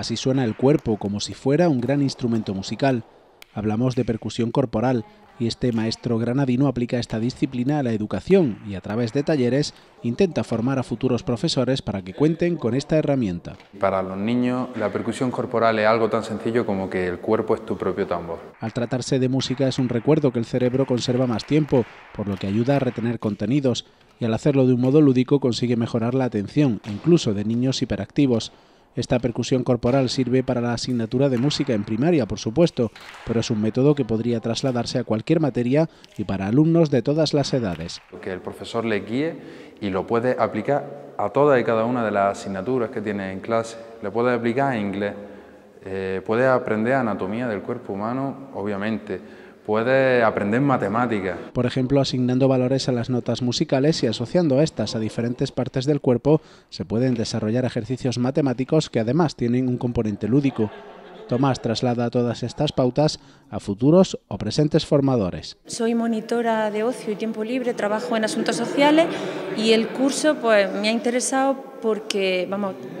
Así suena el cuerpo, como si fuera un gran instrumento musical. Hablamos de percusión corporal, y este maestro granadino aplica esta disciplina a la educación y a través de talleres intenta formar a futuros profesores para que cuenten con esta herramienta. Para los niños la percusión corporal es algo tan sencillo como que el cuerpo es tu propio tambor. Al tratarse de música es un recuerdo que el cerebro conserva más tiempo, por lo que ayuda a retener contenidos, y al hacerlo de un modo lúdico consigue mejorar la atención, incluso de niños hiperactivos. Esta percusión corporal sirve para la asignatura de música en primaria, por supuesto, pero es un método que podría trasladarse a cualquier materia y para alumnos de todas las edades. Que el profesor le guíe y lo puede aplicar a todas y cada una de las asignaturas que tiene en clase. Le puede aplicar a inglés, puede aprender anatomía del cuerpo humano, obviamente. Puede aprender matemáticas. Por ejemplo, asignando valores a las notas musicales y asociando estas a diferentes partes del cuerpo, se pueden desarrollar ejercicios matemáticos que además tienen un componente lúdico. Tomás traslada todas estas pautas a futuros o presentes formadores. Soy monitora de ocio y tiempo libre, trabajo en asuntos sociales y el curso pues, me ha interesado porque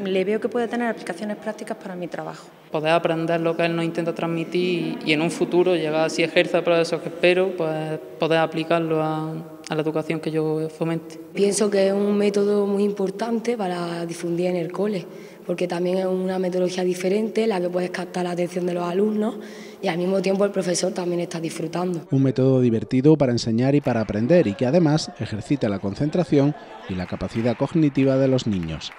le veo que puede tener aplicaciones prácticas para mi trabajo. Poder aprender lo que él nos intenta transmitir y en un futuro llegar, si ejerza para eso que espero, pues poder aplicarlo a la educación que yo fomente. Pienso que es un método muy importante para difundir en el cole, porque también es una metodología diferente, la que puedes captar la atención de los alumnos y al mismo tiempo el profesor también está disfrutando. Un método divertido para enseñar y para aprender y que además ejercita la concentración y la capacidad cognitiva de los niños.